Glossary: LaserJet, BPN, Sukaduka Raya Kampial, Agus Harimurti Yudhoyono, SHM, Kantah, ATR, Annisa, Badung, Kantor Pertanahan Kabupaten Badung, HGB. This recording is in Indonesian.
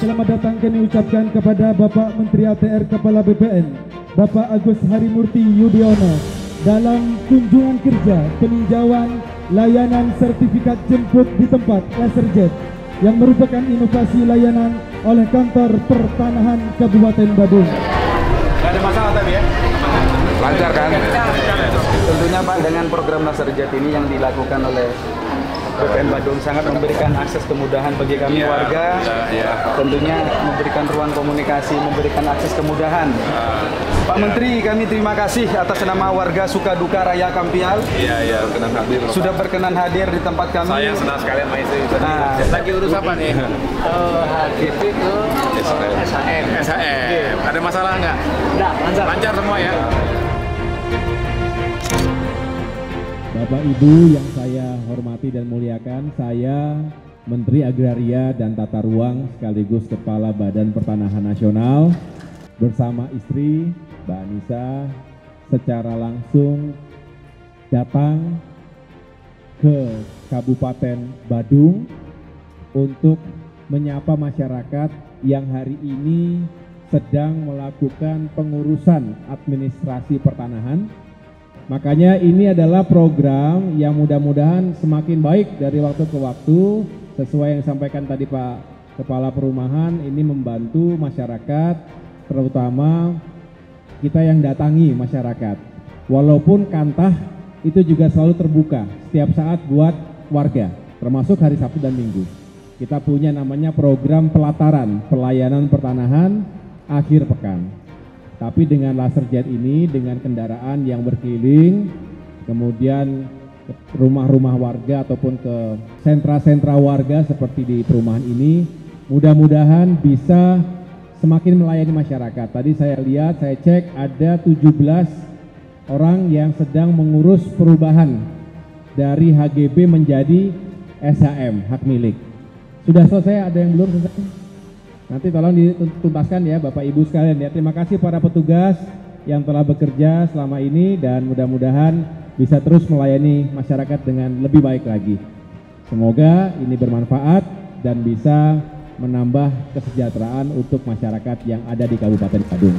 selamat datang kami ucapkan kepada Bapak Menteri ATR Kepala BPN, Bapak Agus Harimurti Yudhoyono, dalam kunjungan kerja peninjauan layanan sertifikat jemput di tempat LaserJet yang merupakan inovasi layanan oleh Kantor Pertanahan Kabupaten Badung. Gak ada masalah tadi ya? Lancar kan? Tentunya Pak, dengan program LaserJet ini yang dilakukan oleh BPN Badung sangat memberikan akses kemudahan bagi kami warga, tentunya memberikan ruang komunikasi, memberikan akses kemudahan. Pak Menteri, kami terima kasih atas nama warga Sukaduka Raya Kampial. Sudah berkenan hadir di tempat kami. Saya senang sekali sama istri. Nah, lagi urus apa nih? HGB ke SHM. SHM. Ada masalah nggak? Nggak, lancar. Lancar semua ya. Bapak Ibu yang saya hormati dan muliakan, saya Menteri Agraria dan Tata Ruang sekaligus Kepala Badan Pertanahan Nasional bersama istri Mbak Annisa secara langsung datang ke Kabupaten Badung untuk menyapa masyarakat yang hari ini sedang melakukan pengurusan administrasi pertanahan. Makanya ini adalah program yang mudah-mudahan semakin baik dari waktu ke waktu, sesuai yang disampaikan tadi Pak Kepala Perumahan, ini membantu masyarakat, terutama kita yang datangi masyarakat. Walaupun Kantah itu juga selalu terbuka setiap saat buat warga, termasuk hari Sabtu dan Minggu. Kita punya namanya program pelataran pelayanan pertanahan akhir pekan. Tapi dengan LaserJet ini, dengan kendaraan yang berkeliling, kemudian ke rumah-rumah warga ataupun ke sentra-sentra warga seperti di perumahan ini, mudah-mudahan bisa semakin melayani masyarakat. Tadi saya lihat, saya cek ada 17 orang yang sedang mengurus perubahan dari HGB menjadi SHM, hak milik. Sudah selesai, ada yang belum selesai? Nanti tolong dituntaskan ya Bapak Ibu sekalian ya. Terima kasih para petugas yang telah bekerja selama ini dan mudah-mudahan bisa terus melayani masyarakat dengan lebih baik lagi. Semoga ini bermanfaat dan bisa menambah kesejahteraan untuk masyarakat yang ada di Kabupaten Badung.